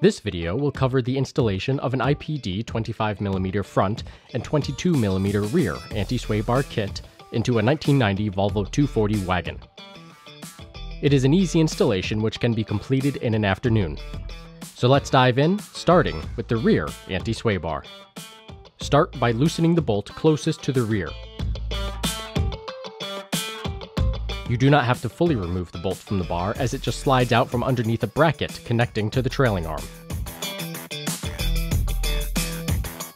This video will cover the installation of an IPD 25mm front and 22mm rear anti-sway bar kit into a 1990 Volvo 240 wagon. It is an easy installation which can be completed in an afternoon. So let's dive in, starting with the rear anti-sway bar. Start by loosening the bolt closest to the rear. You do not have to fully remove the bolt from the bar as it just slides out from underneath a bracket connecting to the trailing arm.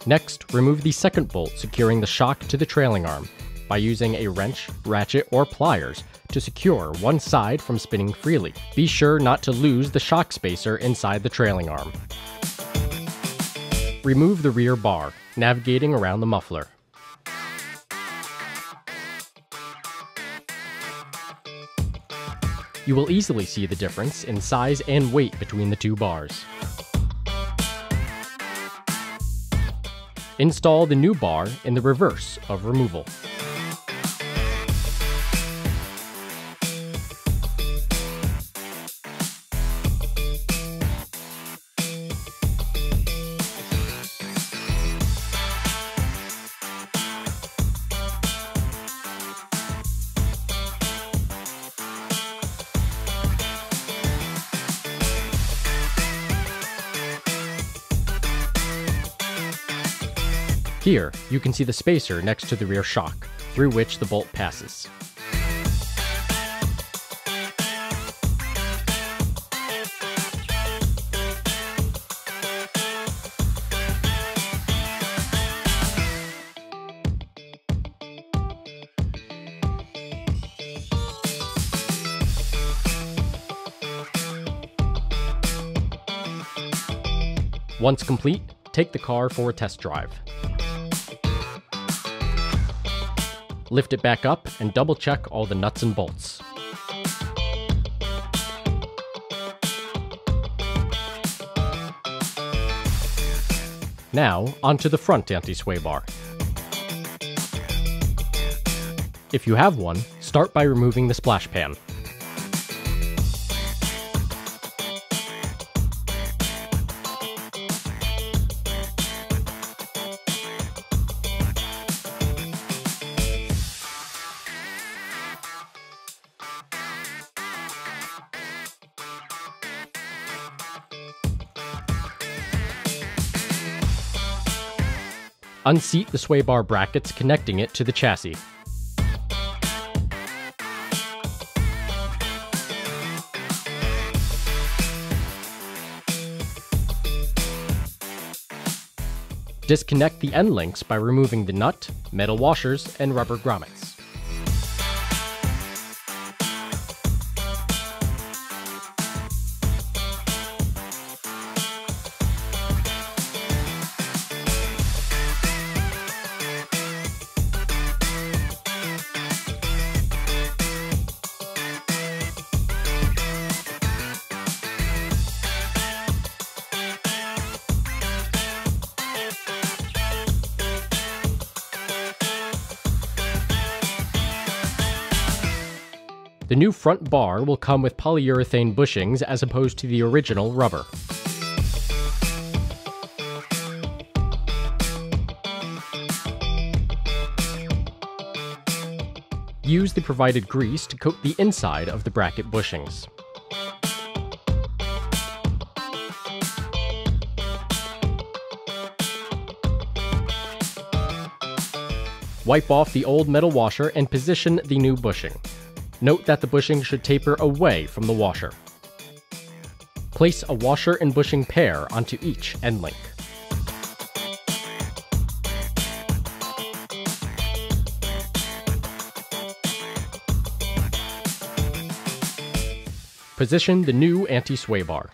Next, remove the second bolt securing the shock to the trailing arm by using a wrench, ratchet, or pliers to secure one side from spinning freely. Be sure not to lose the shock spacer inside the trailing arm. Remove the rear bar, navigating around the muffler. You will easily see the difference in size and weight between the two bars. Install the new bar in the reverse of removal. Here, you can see the spacer next to the rear shock, through which the bolt passes. Once complete, take the car for a test drive. Lift it back up and double check all the nuts and bolts. Now, onto the front anti-sway bar. If you have one, start by removing the splash pan. Unseat the sway bar brackets connecting it to the chassis. Disconnect the end links by removing the nut, metal washers, and rubber grommets. The new front bar will come with polyurethane bushings as opposed to the original rubber. Use the provided grease to coat the inside of the bracket bushings. Wipe off the old metal washer and position the new bushing. Note that the bushing should taper away from the washer. Place a washer and bushing pair onto each end link. Position the new anti-sway bar.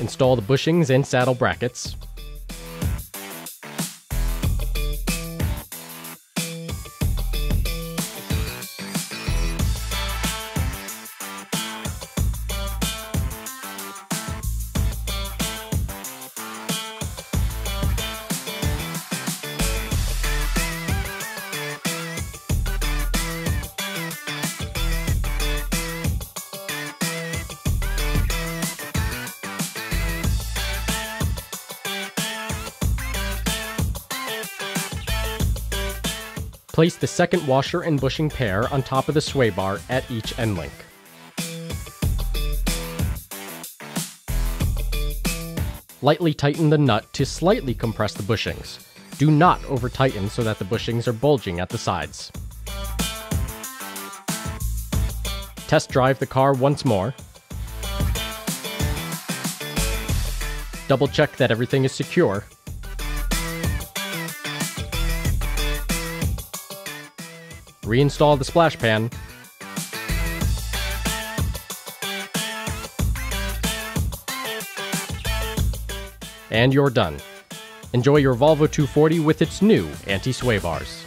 Install the bushings and saddle brackets. Place the second washer and bushing pair on top of the sway bar at each end link. Lightly tighten the nut to slightly compress the bushings. Do not over-tighten so that the bushings are bulging at the sides. Test drive the car once more. Double check that everything is secure. Reinstall the splash pan. And you're done. Enjoy your Volvo 240 with its new anti-sway bars.